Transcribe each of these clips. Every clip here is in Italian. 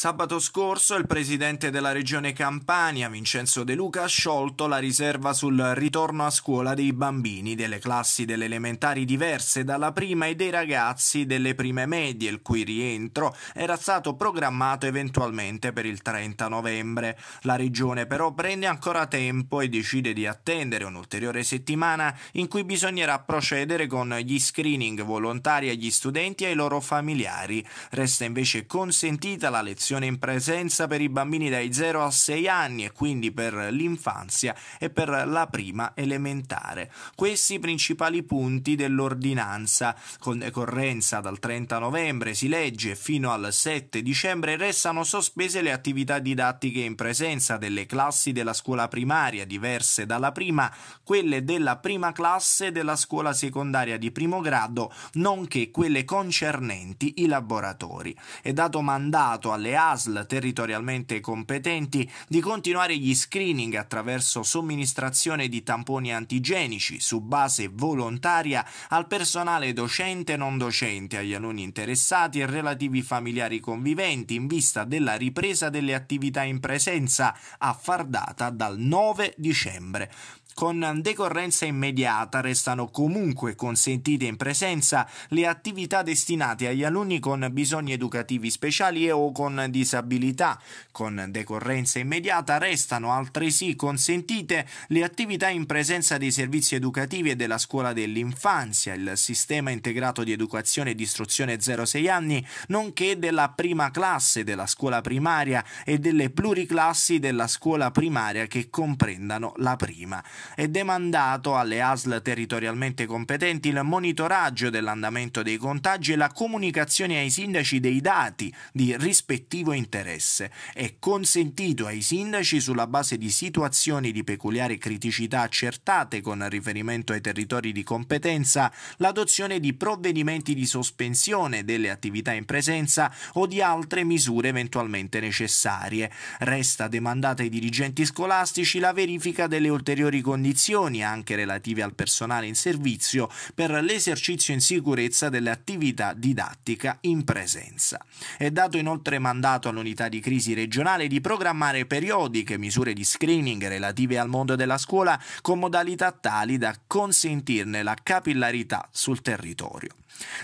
Sabato scorso il presidente della regione Campania, Vincenzo De Luca, ha sciolto la riserva sul ritorno a scuola dei bambini delle classi delle elementari diverse dalla prima e dei ragazzi delle prime medie, il cui rientro era stato programmato eventualmente per il 30 novembre. La regione però prende ancora tempo e decide di attendere un'ulteriore settimana in cui bisognerà procedere con gli screening volontari agli studenti e ai loro familiari. Resta invece consentita la lezione in presenza per i bambini dai 0 a 6 anni e quindi per l'infanzia e per la prima elementare. Questi i principali punti dell'ordinanza. Con decorrenza dal 30 novembre, si legge, fino al 7 dicembre restano sospese le attività didattiche in presenza delle classi della scuola primaria diverse dalla prima, quelle della prima classe della scuola secondaria di primo grado, nonché quelle concernenti i laboratori. È dato mandato alle ASL territorialmente competenti di continuare gli screening attraverso somministrazione di tamponi antigenici su base volontaria al personale docente e non docente, agli alunni interessati e relativi familiari conviventi in vista della ripresa delle attività in presenza a far data dal 9 dicembre. Con decorrenza immediata restano comunque consentite in presenza le attività destinate agli alunni con bisogni educativi speciali e o con disabilità. Con decorrenza immediata restano altresì consentite le attività in presenza dei servizi educativi e della scuola dell'infanzia, il sistema integrato di educazione e di istruzione 0-6 anni, nonché della prima classe della scuola primaria e delle pluriclassi della scuola primaria che comprendano la prima. È demandato alle ASL territorialmente competenti il monitoraggio dell'andamento dei contagi e la comunicazione ai sindaci dei dati di rispettivo interesse. È consentito ai sindaci, sulla base di situazioni di peculiare criticità accertate con riferimento ai territori di competenza, l'adozione di provvedimenti di sospensione delle attività in presenza o di altre misure eventualmente necessarie. Resta demandata ai dirigenti scolastici la verifica delle ulteriori condizioni, anche relative al personale in servizio, per l'esercizio in sicurezza dell'attività didattica in presenza. È dato inoltre mandato all'unità di crisi regionale di programmare periodiche misure di screening relative al mondo della scuola con modalità tali da consentirne la capillarità sul territorio.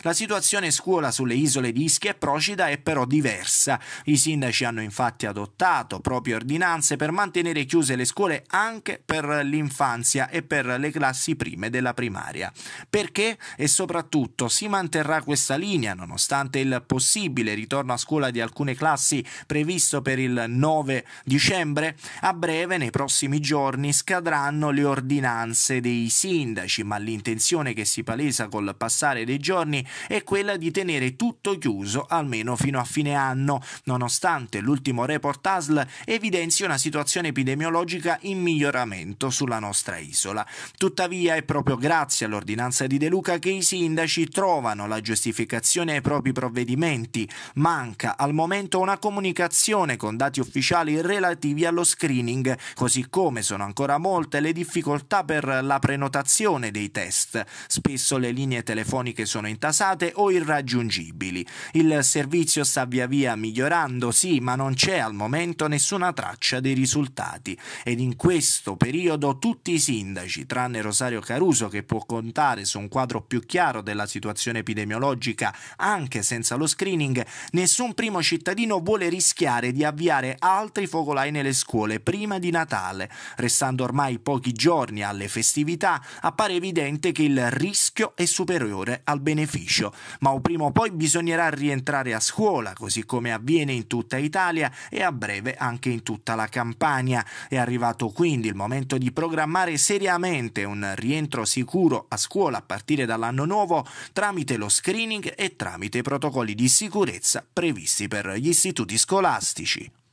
La situazione scuola sulle isole di Ischia e Procida è però diversa. I sindaci hanno infatti adottato proprie ordinanze per mantenere chiuse le scuole anche per l'infanzia e per le classi prime della primaria. Perché e soprattutto si manterrà questa linea nonostante il possibile ritorno a scuola di alcune classi previsto per il 9 dicembre? A breve, nei prossimi giorni, scadranno le ordinanze dei sindaci, ma l'intenzione che si palesa col passare dei giorni è quella di tenere tutto chiuso almeno fino a fine anno, nonostante l'ultimo report ASL evidenzi una situazione epidemiologica in miglioramento sulla nostra isola. Tuttavia è proprio grazie all'ordinanza di De Luca che i sindaci trovano la giustificazione ai propri provvedimenti. Manca al momento una comunicazione con dati ufficiali relativi allo screening, così come sono ancora molte le difficoltà per la prenotazione dei test. Spesso le linee telefoniche sono intasate o irraggiungibili. Il servizio sta via via migliorando, sì, ma non c'è al momento nessuna traccia dei risultati, ed in questo periodo tutti i sindaci, tranne Rosario Caruso che può contare su un quadro più chiaro della situazione epidemiologica anche senza lo screening, nessun primo cittadino vuole rischiare di avviare altri focolai nelle scuole prima di Natale. Restando ormai pochi giorni alle festività, appare evidente che il rischio è superiore al beneficio, ma o prima o poi bisognerà rientrare a scuola, così come avviene in tutta Italia e a breve anche in tutta la Campania. È arrivato quindi il momento di programmare seriamente un rientro sicuro a scuola a partire dall'anno nuovo tramite lo screening e tramite i protocolli di sicurezza previsti per gli istituti scolastici.